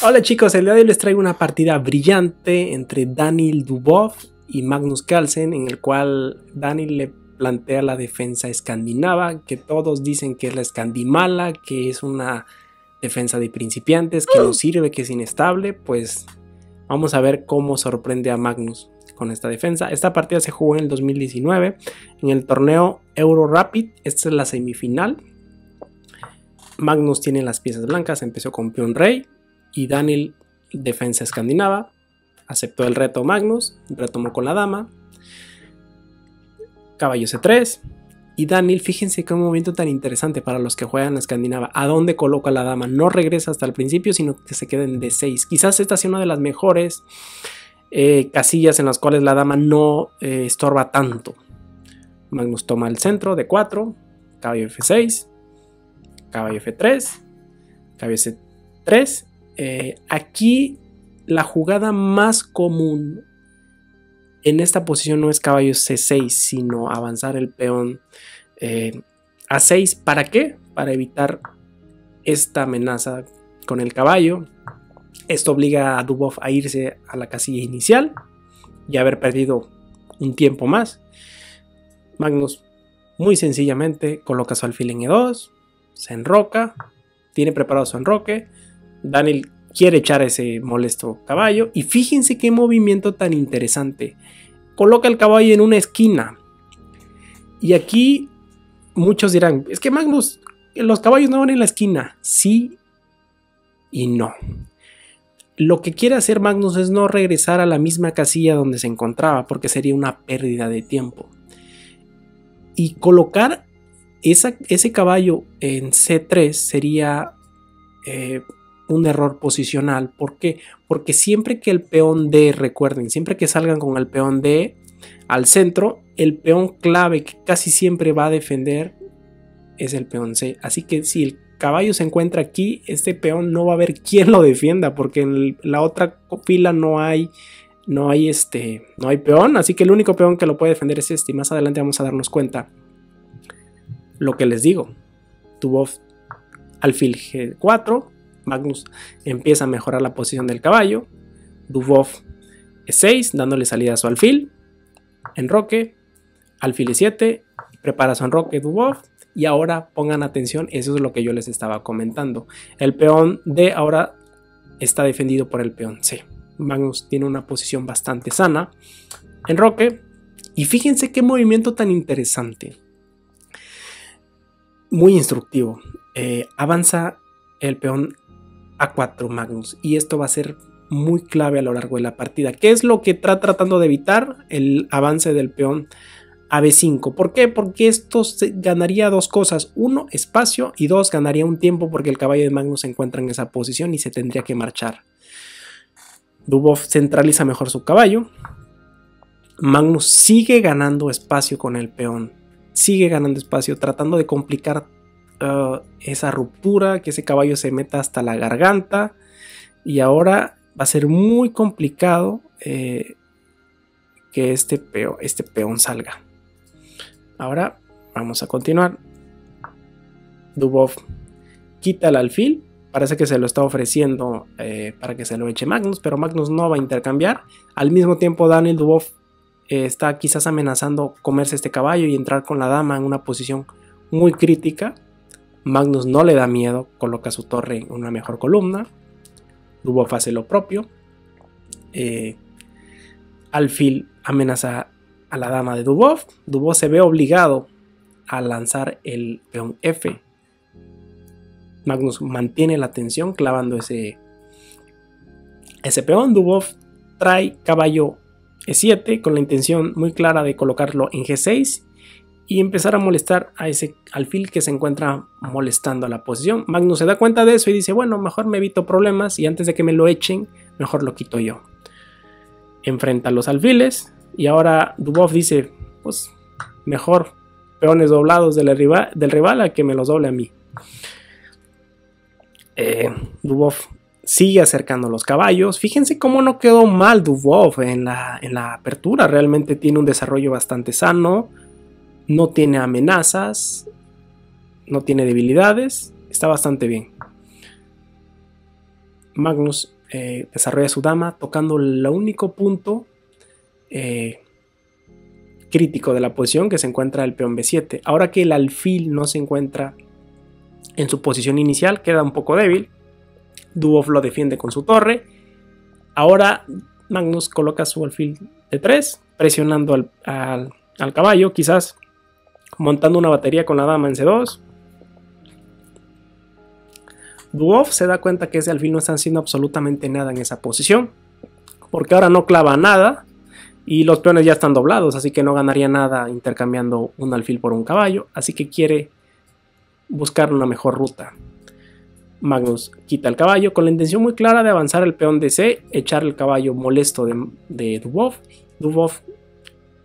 Hola chicos, el día de hoy les traigo una partida brillante entre Daniil Dubov y Magnus Carlsen, en el cual Daniil le plantea la defensa escandinava, que todos dicen que es la escandimala, que es una defensa de principiantes, que no sirve, que es inestable. Pues vamos a ver cómo sorprende a Magnus con esta defensa. Esta partida se jugó en el 2019 en el torneo Euro Rapid. Esta es la semifinal. Magnus tiene las piezas blancas, empezó con peón rey y Daniil defensa escandinava. Aceptó el reto Magnus, retomó con la dama, caballo c3 y Daniil, fíjense qué movimiento tan interesante para los que juegan a escandinava, a dónde coloca la dama, no regresa hasta el principio sino que se queda en d6, quizás esta sea una de las mejores casillas en las cuales la dama no estorba tanto. Magnus toma el centro, d4, caballo f6, caballo f3, caballo c3. Aquí la jugada más común en esta posición no es caballo c6, sino avanzar el peón a6. ¿Para qué? Para evitar esta amenaza con el caballo. Esto obliga a Dubov a irse a la casilla inicial y haber perdido un tiempo más. Magnus muy sencillamente coloca su alfil en e2, se enroca, tiene preparado su enroque. Daniil quiere echar ese molesto caballo y fíjense qué movimiento tan interesante. Coloca el caballo en una esquina y aquí muchos dirán, es que Magnus, los caballos no van en la esquina. Sí y no. Lo que quiere hacer Magnus es no regresar a la misma casilla donde se encontraba, porque sería una pérdida de tiempo. Y colocar ese caballo en C3 sería un error posicional. ¿Por qué? Porque siempre que el peón D, recuerden, siempre que salgan con el peón D al centro, el peón clave que casi siempre va a defender es el peón C. Así que si el caballo se encuentra aquí, este peón no va a haber quien lo defienda, porque en la otra fila no hay peón, así que el único peón que lo puede defender es este, y más adelante vamos a darnos cuenta lo que les digo. Dubov alfil g4, Magnus empieza a mejorar la posición del caballo, Dubov e6 dándole salida a su alfil, enroque, alfil e7, prepara su enroque Dubov. Y ahora pongan atención, eso es lo que yo les estaba comentando. El peón D ahora está defendido por el peón C. Magnus tiene una posición bastante sana. Enroque. Y fíjense qué movimiento tan interesante. Muy instructivo. Avanza el peón A4 Magnus. Y esto va a ser muy clave a lo largo de la partida. ¿Qué es lo que está tratando de evitar? El avance del peón a B5. ¿Por qué? Porque esto ganaría dos cosas. Uno, espacio, y dos, ganaría un tiempo porque el caballo de Magnus se encuentra en esa posición y se tendría que marchar. Dubov centraliza mejor su caballo. Magnus sigue ganando espacio con el peón. Sigue ganando espacio, tratando de complicar esa ruptura, que ese caballo se meta hasta la garganta. Y ahora va a ser muy complicado que este peón salga. Ahora vamos a continuar. Dubov quita el alfil. Parece que se lo está ofreciendo para que se lo eche Magnus, pero Magnus no va a intercambiar. Al mismo tiempo Daniil Dubov está quizás amenazando comerse este caballo y entrar con la dama en una posición muy crítica. Magnus no le da miedo, coloca su torre en una mejor columna. Dubov hace lo propio. Alfil amenaza a la dama de Dubov. Dubov se ve obligado a lanzar el peón F. Magnus mantiene la tensión clavando ese peón. Dubov trae caballo E7 con la intención muy clara de colocarlo en G6 y empezar a molestar a ese alfil que se encuentra molestando a la posición. Magnus se da cuenta de eso y dice, bueno, mejor me evito problemas y antes de que me lo echen, mejor lo quito yo. Enfrenta a los alfiles. Y ahora Dubov dice, pues mejor peones doblados del rival a que me los doble a mí. Dubov sigue acercando los caballos. Fíjense cómo no quedó mal Dubov en la apertura. Realmente tiene un desarrollo bastante sano. No tiene amenazas. No tiene debilidades. Está bastante bien. Magnus desarrolla su dama tocando el único punto crítico de la posición, que se encuentra el peón B7. Ahora que el alfil no se encuentra en su posición inicial, queda un poco débil. Dubov lo defiende con su torre. Ahora Magnus coloca su alfil D3, presionando al caballo, quizás montando una batería con la dama en C2. Dubov se da cuenta que ese alfil no está haciendo absolutamente nada en esa posición, porque ahora no clava nada y los peones ya están doblados, así que no ganaría nada intercambiando un alfil por un caballo, así que quiere buscar una mejor ruta. Magnus quita el caballo con la intención muy clara de avanzar el peón de C, echar el caballo molesto de Dubov. Dubov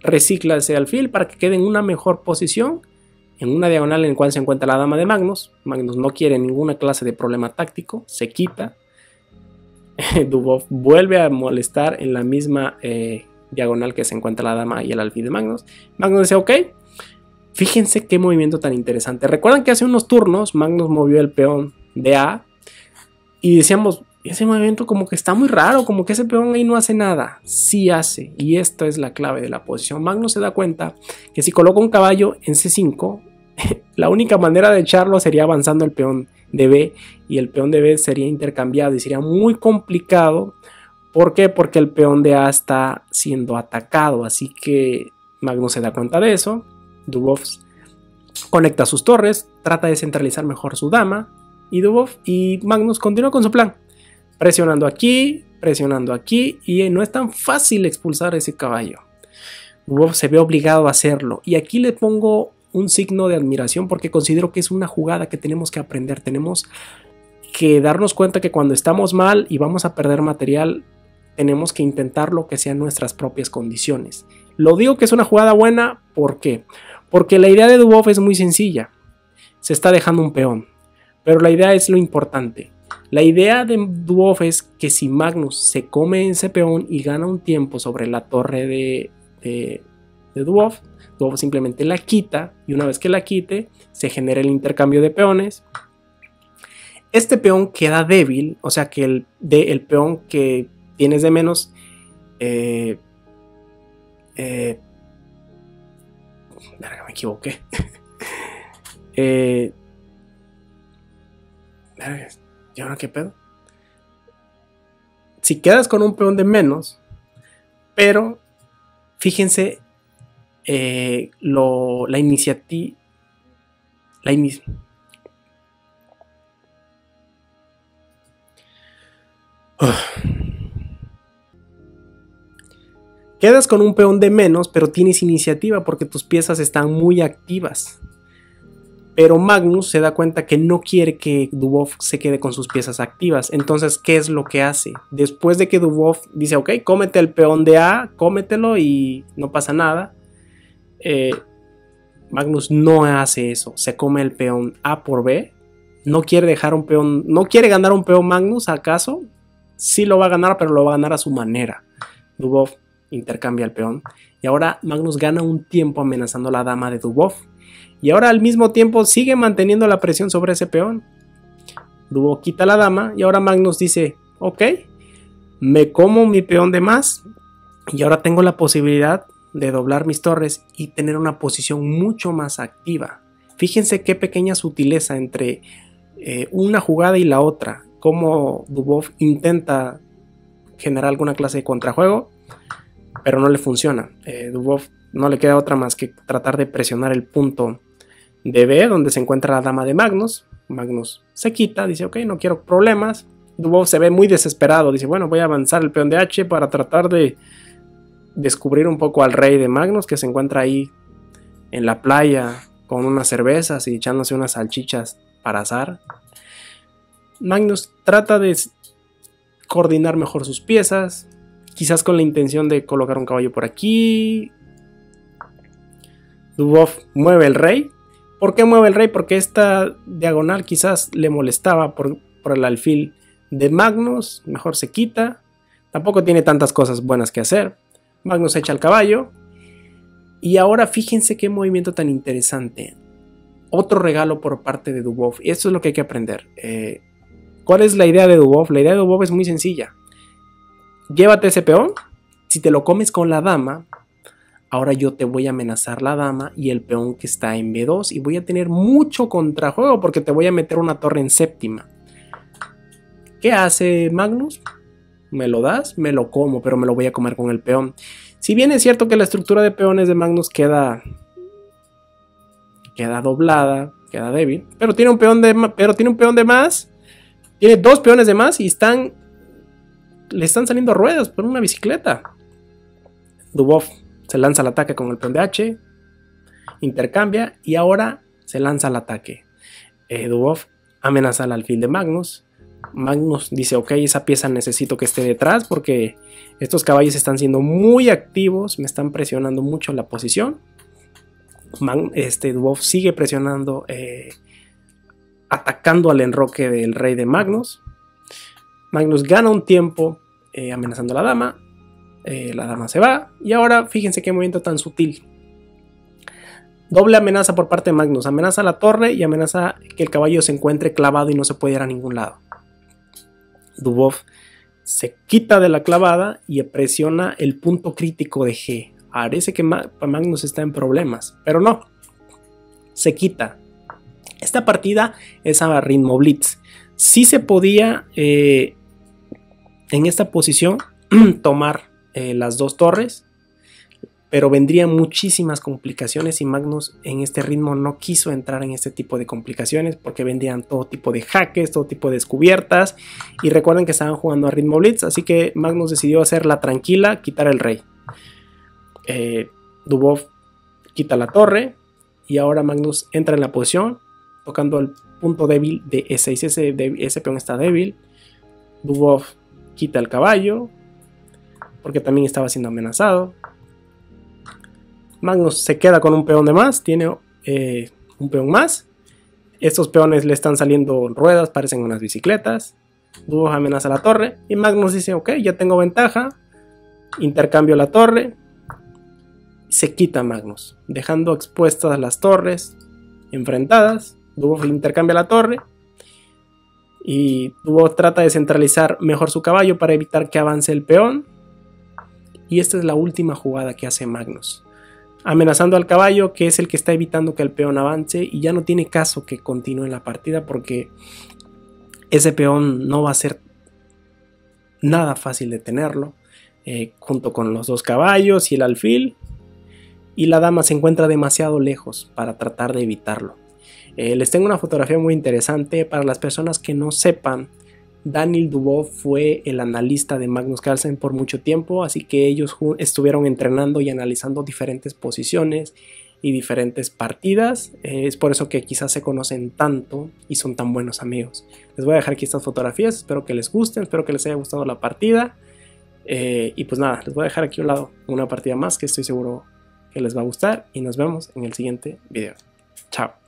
recicla ese alfil para que quede en una mejor posición, en una diagonal en la cual se encuentra la dama de Magnus. Magnus no quiere ninguna clase de problema táctico, se quita. Dubov vuelve a molestar en la misma diagonal que se encuentra la dama y el alfil de Magnus. Magnus dice ok. Fíjense qué movimiento tan interesante. Recuerdan que hace unos turnos Magnus movió el peón de A y decíamos, ese movimiento como que está muy raro, como que ese peón ahí no hace nada. Sí hace, y esto es la clave de la posición. Magnus se da cuenta que si coloca un caballo en C5, la única manera de echarlo sería avanzando el peón de B, y el peón de B sería intercambiado y sería muy complicado. ¿Por qué? Porque el peón de A está siendo atacado, así que Magnus se da cuenta de eso. Dubov conecta sus torres, trata de centralizar mejor su dama, y Dubov y Magnus continúa con su plan, presionando aquí, y no es tan fácil expulsar ese caballo. Dubov se ve obligado a hacerlo, y aquí le pongo un signo de admiración porque considero que es una jugada que tenemos que aprender. Tenemos que darnos cuenta que cuando estamos mal y vamos a perder material, tenemos que intentar lo que sean nuestras propias condiciones. Lo digo que es una jugada buena, ¿por qué? Porque la idea de Dubov es muy sencilla. Se está dejando un peón, pero la idea es lo importante. La idea de Dubov es que si Magnus se come ese peón y gana un tiempo sobre la torre de Dubov, Dubov simplemente la quita, y una vez que la quite, se genera el intercambio de peones. Este peón queda débil, o sea que el peón que tienes de menos me equivoqué. ¿Y ahora qué pedo? Si quedas con un peón de menos, pero fíjense la iniciativa. Quedas con un peón de menos, pero tienes iniciativa porque tus piezas están muy activas. Pero Magnus se da cuenta que no quiere que Dubov se quede con sus piezas activas. Entonces, ¿qué es lo que hace? Después de que Dubov dice, ok, cómete el peón de A, cómetelo y no pasa nada. Magnus no hace eso. Se come el peón A por B. No quiere dejar un peón. ¿No quiere ganar un peón Magnus, acaso? Sí lo va a ganar, pero lo va a ganar a su manera. Dubov intercambia el peón. Y ahora Magnus gana un tiempo amenazando a la dama de Dubov. Y ahora al mismo tiempo sigue manteniendo la presión sobre ese peón. Dubov quita la dama y ahora Magnus dice, ok, me como mi peón de más y ahora tengo la posibilidad de doblar mis torres y tener una posición mucho más activa. Fíjense qué pequeña sutileza entre una jugada y la otra, cómo Dubov intenta generar alguna clase de contrajuego, pero no le funciona. Dubov no le queda otra más que tratar de presionar el punto de B, donde se encuentra la dama de Magnus. Magnus se quita, dice ok, no quiero problemas. Dubov se ve muy desesperado, dice bueno, voy a avanzar el peón de H para tratar de descubrir un poco al rey de Magnus, que se encuentra ahí en la playa con unas cervezas y echándose unas salchichas para azar. Magnus trata de coordinar mejor sus piezas, quizás con la intención de colocar un caballo por aquí. Dubov mueve el rey. ¿Por qué mueve el rey? Porque esta diagonal quizás le molestaba por el alfil de Magnus. Mejor se quita. Tampoco tiene tantas cosas buenas que hacer. Magnus echa el caballo. Y ahora fíjense qué movimiento tan interesante. Otro regalo por parte de Dubov. Y esto es lo que hay que aprender. ¿Cuál es la idea de Dubov? La idea de Dubov es muy sencilla. Llévate ese peón, si te lo comes con la dama, ahora yo te voy a amenazar la dama y el peón que está en B2 y voy a tener mucho contrajuego porque te voy a meter una torre en séptima. ¿Qué hace Magnus? Me lo das, me lo como, pero me lo voy a comer con el peón. Si bien es cierto que la estructura de peones de Magnus queda doblada, queda débil, pero tiene un peón de más, tiene dos peones de más y le están saliendo ruedas por una bicicleta. Dubov se lanza al ataque con el peón de H, intercambia y ahora se lanza al ataque. Dubov amenaza al alfil de Magnus. Magnus dice, ok, esa pieza necesito que esté detrás porque estos caballos están siendo muy activos, me están presionando mucho la posición. Dubov sigue presionando, atacando al enroque del rey de Magnus. Magnus gana un tiempo amenazando a la dama. La dama se va. Y ahora fíjense qué movimiento tan sutil. Doble amenaza por parte de Magnus. Amenaza la torre y amenaza que el caballo se encuentre clavado y no se puede ir a ningún lado. Dubov se quita de la clavada y presiona el punto crítico de G. Parece que Magnus está en problemas, pero no. Se quita. Esta partida es a ritmo blitz. Sí se podía en esta posición tomar las dos torres, pero vendrían muchísimas complicaciones y Magnus en este ritmo no quiso entrar en este tipo de complicaciones porque vendrían todo tipo de jaques, todo tipo de descubiertas y recuerden que estaban jugando a ritmo blitz, así que Magnus decidió hacerla tranquila, quitar el rey. Dubov quita la torre y ahora Magnus entra en la posición tocando el punto débil de E6, ese peón está débil. Dubov quita el caballo porque también estaba siendo amenazado. Magnus se queda con un peón de más, tiene un peón más. Estos peones le están saliendo ruedas, parecen unas bicicletas. Dubov amenaza la torre y Magnus dice, ok, ya tengo ventaja, intercambio la torre. Se quita Magnus, dejando expuestas las torres enfrentadas. Dubov intercambia la torre y Dubov trata de centralizar mejor su caballo para evitar que avance el peón. Y esta es la última jugada que hace Magnus, amenazando al caballo, que es el que está evitando que el peón avance, y ya no tiene caso que continúe la partida porque ese peón no va a ser nada fácil de tenerlo, junto con los dos caballos y el alfil, y la dama se encuentra demasiado lejos para tratar de evitarlo. Les tengo una fotografía muy interesante para las personas que no sepan. Daniil Dubov fue el analista de Magnus Carlsen por mucho tiempo, así que ellos estuvieron entrenando y analizando diferentes posiciones y diferentes partidas. Es por eso que quizás se conocen tanto y son tan buenos amigos. Les voy a dejar aquí estas fotografías, espero que les gusten, espero que les haya gustado la partida. Y pues nada, les voy a dejar aquí a un lado una partida más que estoy seguro que les va a gustar y nos vemos en el siguiente video. Chao.